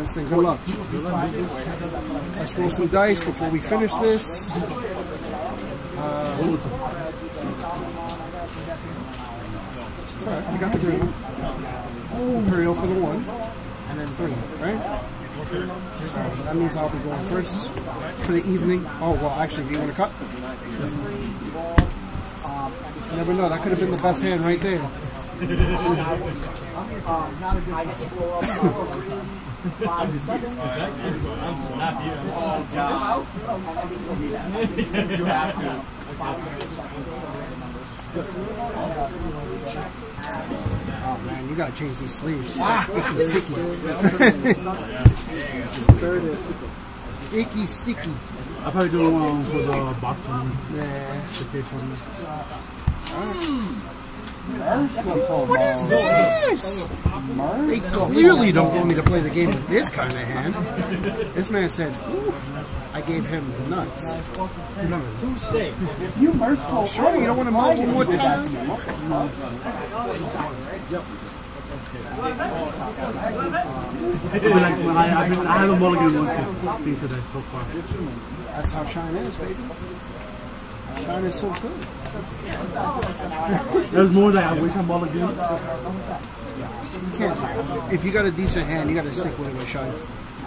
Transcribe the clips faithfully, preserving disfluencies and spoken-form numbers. Let's see, good luck. Let's roll some dice before we finish this. Uh, Alright, we got the green. Imperial for the one. And then three, right? So that means I'll be going first for the evening. Oh, well, actually, do you want to cut? You never know, that could have been the best hand right there. You have to. Oh man, you gotta change these sleeves. Ah. Icky sticky. Icky sticky. I'll probably do one for the box one. Yeah. Mm. What is this? They clearly don't want me to play the game with this kind of hand. This man said, ooh. I gave him nuts. You merciful. Sure, you don't want to mop one more time? Yep. I have a mulligan once today so far. That's how Shine is, baby. Shine is so good. There's more that I wish I mulligan. You can't. If you got a decent hand, you got to stick with it with Shine.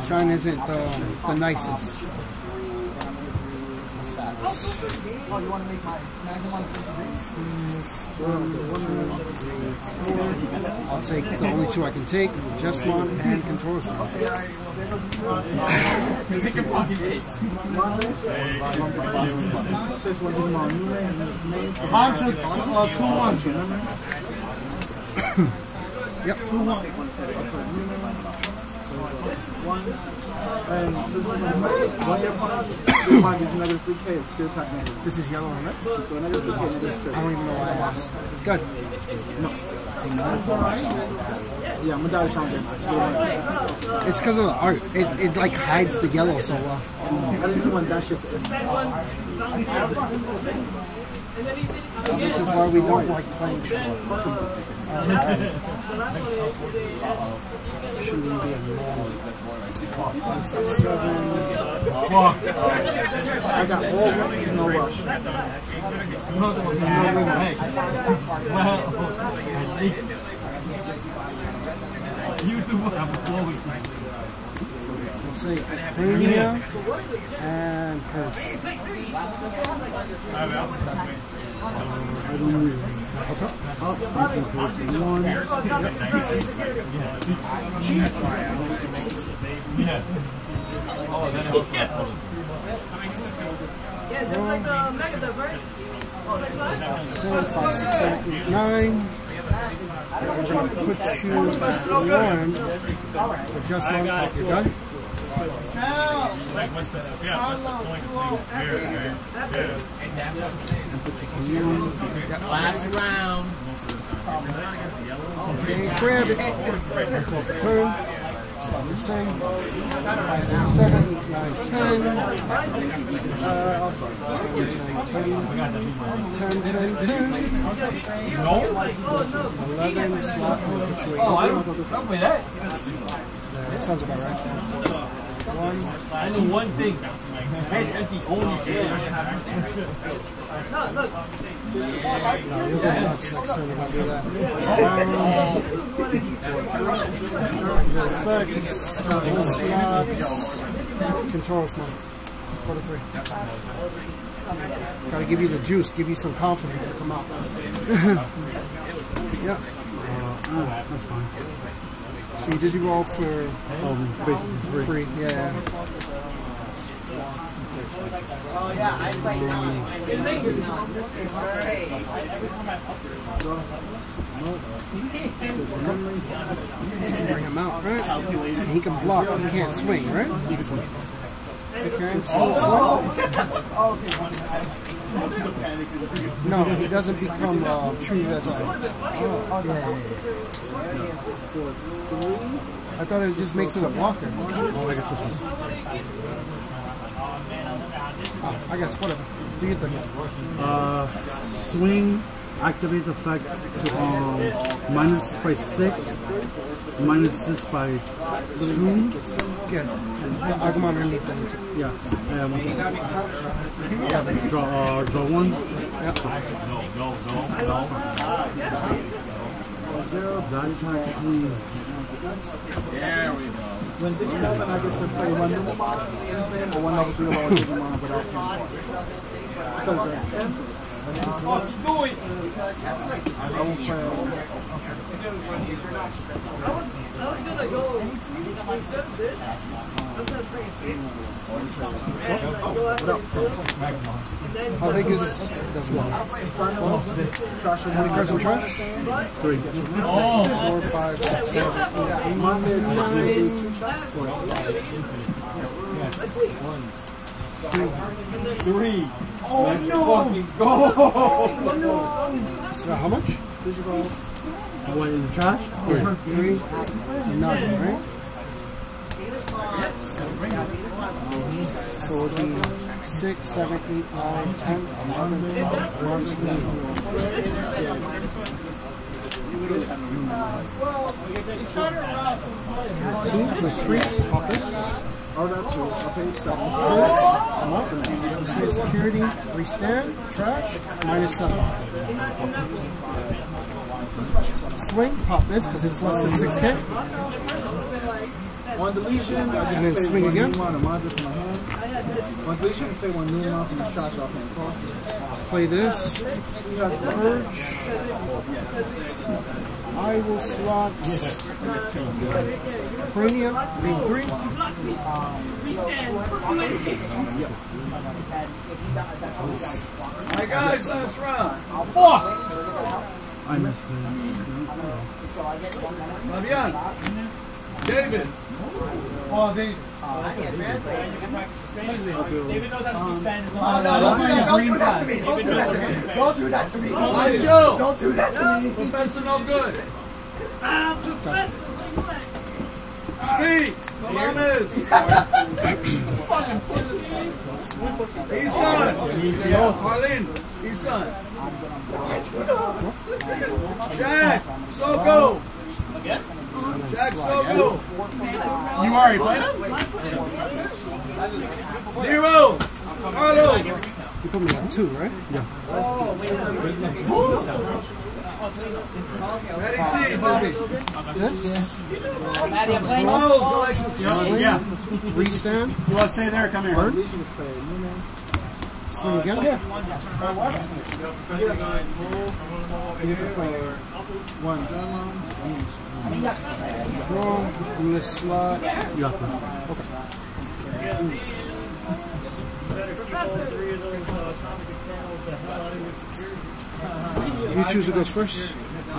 Shine isn't the, the nicest. Oh, you want to make my magnum? I'll take the only two I can take, Jessmon and Contorsmon. Take your pocket eights. Mine took uh, two ones, remember? Yep. Two ones. One, and since it's one year point, this one is another three K, it's still time negative. This is yellow and red? So another three K, it is good. I don't even know why I lost. Good. No. That's alright. Yeah, I'm gonna die to It's because of the art. It, it like hides the yellow so well. I didn't want that shit to end. And this is why we don't like playing short. Shouldn't be a man. I got all these no rush. You do have a Premium and Perch. Okay. Up, one. Yep. um, seven, five, six, seven, eight, nine. I'm going to put you on for just one pocket. You're done? Like, what's the, yeah, what's the point of yeah, yeah. Last round. Okay, grab it. That's off the turn. Stop this thing. Five, six, seven, nine, ten. Uh, ten, ten, ten, ten. No. Eleven, slot, oh, I don't play that. That sounds about right. One. I know one thing. Red is the only shit. No, look. No, you'll get nuts next time if I do that. Um, Controls money. Quarter three. Gotta give you the juice, give you some confidence to come out. Yep. Uh, that's fine. So you did you roll for um, basically free. free? Yeah. Oh yeah, I play nine. I play nine. Every time I up there. Bring him out, right? And he can block, but he can't swing, right? He can swing. Okay, so oh. No, he doesn't become uh, true as I. Oh, yeah. I thought it just makes it a blocker. Oh, I guess this one. Oh, I guess, whatever. Do you think? Uh, swing. activates effect to um, minus this by six, minus this by two. Good. I'll come underneath them. Yeah. Um, uh, draw, uh, draw one. No, no, no, no. Zero, that is how it clean. There we go. When this happens, I get to play one little box or one of the three give them on without I How big is this one? One. Trash. How many cards are trash? Three. Oh. Four, five, six, seven. One, two, three. Oh no! Go! So how much? I went in the trash. Three. Three. Nine, right? So the six, seven, eight, nine, ten, eleven, twelve, one, two, two, two, three, pockets. Oh, that's two. Okay, seven, six, one, security, restand, trash, minus seven. Swing, pop this, because it's less than six K. One deletion, and then swing again. Once we should play one million off and the shots off and cross. Play this. Purge. I will slot premium. Green three. My guys, last round. Fuck! I missed it. Le'Veon. David. Oh, David. Oh, I can't translate. You can practice Spanish. David knows how to speak Spanish. Oh, no, don't do that. Don't do that to me. Don't do that to me. Don't do that to me. Don't do that to me. Professor, no good. Ah, Professor, Speed. Salamis. Fucking pussy. Isan. Harleen. Isan. Jack. Soko. Yes? Jack Soko. You are a player? Zero! Carlos! You put me on two, right? Yeah. Oh, wait, ready, team, Bobby. Yes? Oh, yeah. Restand. You want to stay there? Come here. Swing again? Yeah. He gets a player. One. Draw, do this slot. You got this. Okay. You choose who goes first? I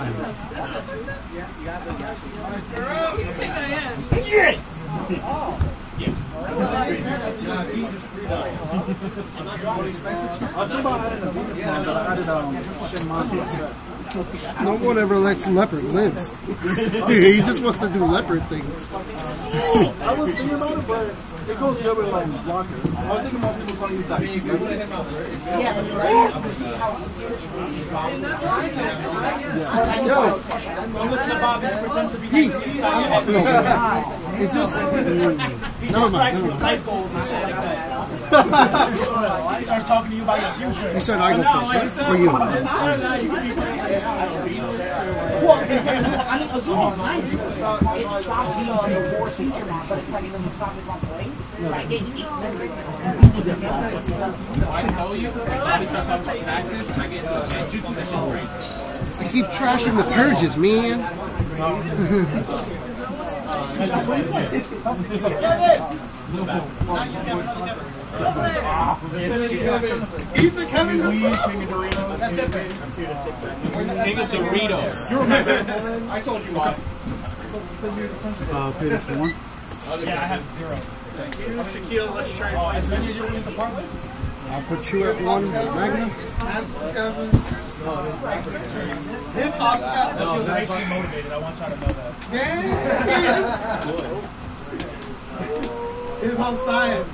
know. Get it! Yes. No one ever lets Leopard live. He just wants to do Leopard things. I was thinking about it, but it goes the other way, blocker. I was thinking about people calling you that. Yeah. Yo, don't listen to Bobby. He pretends to be nice to you. No, it's just... He distracts with life goals and shit like that. He starts talking to you about your future. You said I go first, right? For you. I mean, assuming it's nice, it stops you on the four feature map, but it's like it doesn't stop us on play. So I get you. I tell you, Bobby starts on play taxes, and I get into a Manjutsu that's just crazy. I keep trashing the purges, man. He's the Kevin Dorito. That's different. King of Doritos. You remember? I told you why. Uh, pay this for one. Yeah, I have zero. Thank you. Shaquille, let's try and find. I'll put you at one, Magna. Hip-hop. No, that's actually motivated. I want y'all to know that. Yeah. Hip-hop's dying.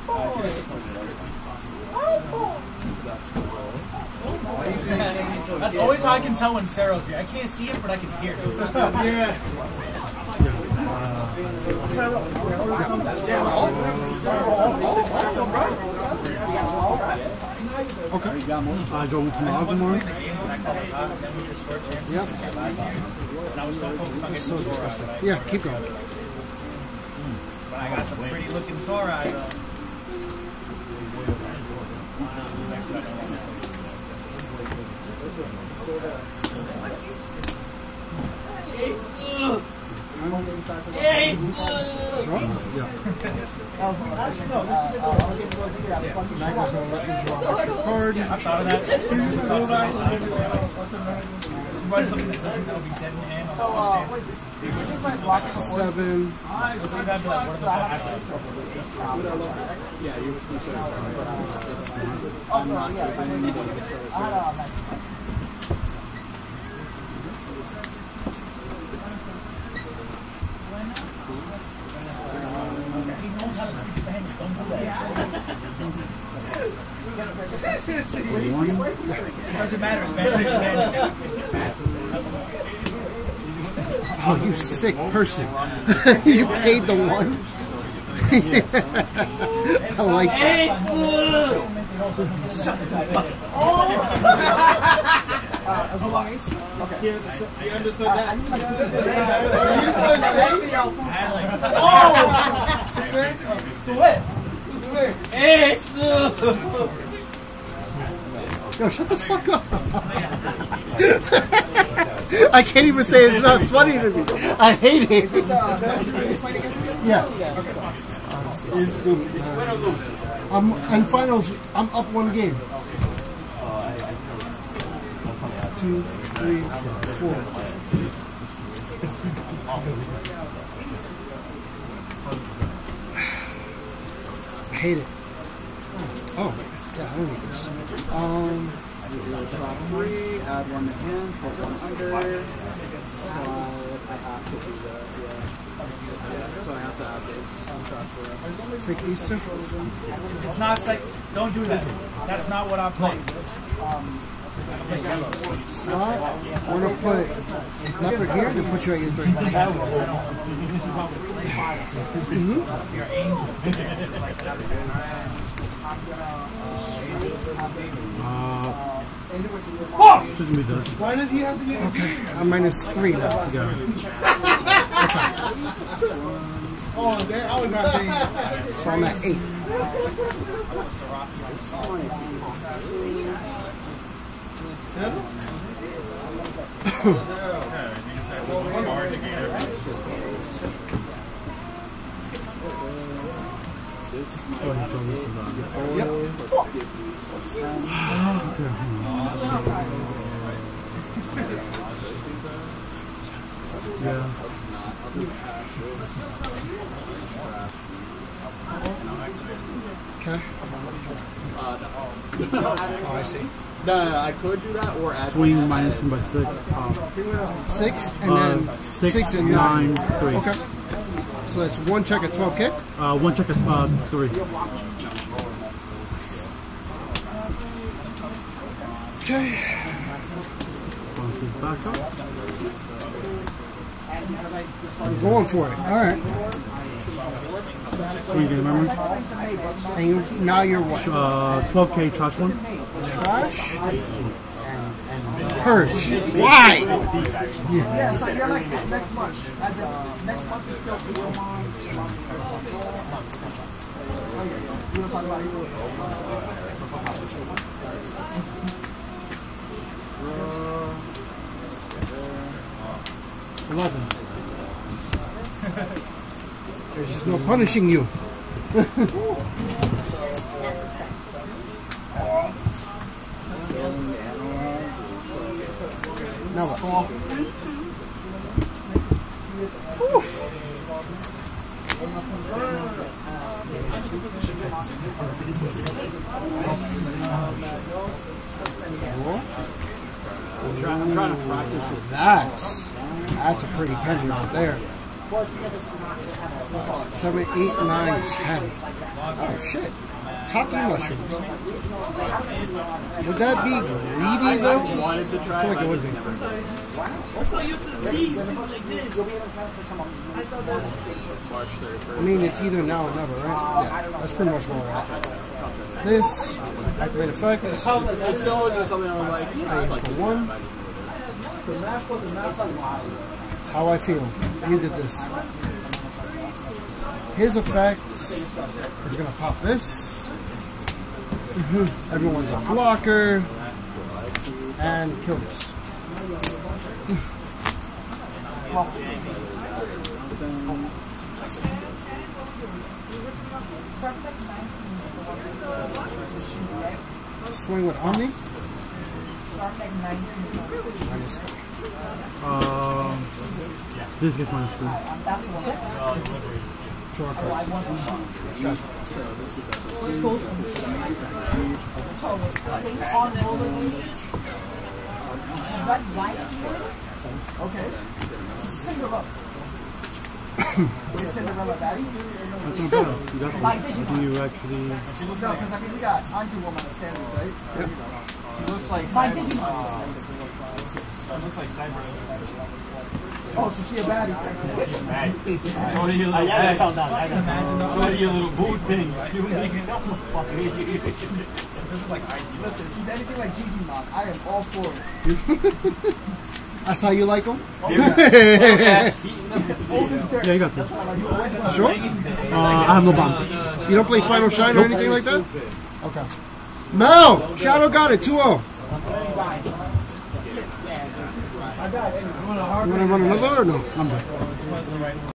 That's cool. That's That's yeah, always how I can tell when Sarah's here. I can't see it, but I can hear it. Yeah. Okay. I go with tomorrow tomorrow. Yeah. So disgusting. Yeah, keep going. But I got some pretty looking sore eyes though. I thought of that. Seven. Yeah, you were it doesn't matter, especially. Oh, you sick person. You paid the one. I like that. Okay. You understood that? Oh! It's... Yo, shut the fuck up. I can't even say it's not funny to me. I hate it. Yeah. Is the, uh, I'm in finals. I'm up one game. Two, three, four. I hate it. Oh. Yeah, I don't need this. Um, three, add one to hand, put one under. So I have to do that, yeah. So I have to add this. Take these two? It's not like, don't do that. That's not what I'm playing. Um, I want to put leopard here to put you at your three. Mm-hmm. Uh, why does he have to be okay. I'm minus three now. Yeah. Okay. Oh, there, I was not saying. So I'm at eight. Seven? This might oh, have to yep. Oh. Give you some yeah. Okay. Oh, I see. No, no, no, I could do that or add swing minus him by six. Um, six and uh, then six, six and nine, nine three. Okay. So that's one check at twelve K? Uh, one check at uh, three. Okay. I'm going for it. Alright. What do you do, remember? And you, now you're what? Uh, twelve K trash one. Trash? Purge. Why? Yeah, so you're like this next month. As in, next month is still your mom's month. eleven. There's just no punishing you. Now what? I'm trying, I'm trying to practice this. That's, that's a pretty penny out there. seven, eight, nine, ten. Oh, shit. talking lessons. Would that be greedy though? I feel like it would be. What's the use of these like this? I mean, it's either now or never, right? Yeah, that's pretty much what we're at. This, activate effect. It's always something I would like. I for one. That's how I feel. You did this. His effect is going to pop this. Mm-hmm. Everyone's a blocker. And kill this. Swing with Omni. Minus three. Um, this gets minus three. Draw cards. So this is okay. Cinderella. Cinderella Daddy? Do you actually? No, because I mean we got Auntie Woman of Sanders, right? Yep. She looks like Cyber. She looks like Cyber. Oh, so she a baddie. She's a baddie. Show her your little bag. Show her your little boot thing. You nigga, don't fuck me. This is like, listen, she's anything like Gigi Mom. I am all for it. That's how you like them? Oh, yeah. Yeah, you got this. Sure? Uh, I have no bomb. You don't play Final Shine or anything like that? Okay. No! Shadow got it, two oh. You want to run another or no? I'm done.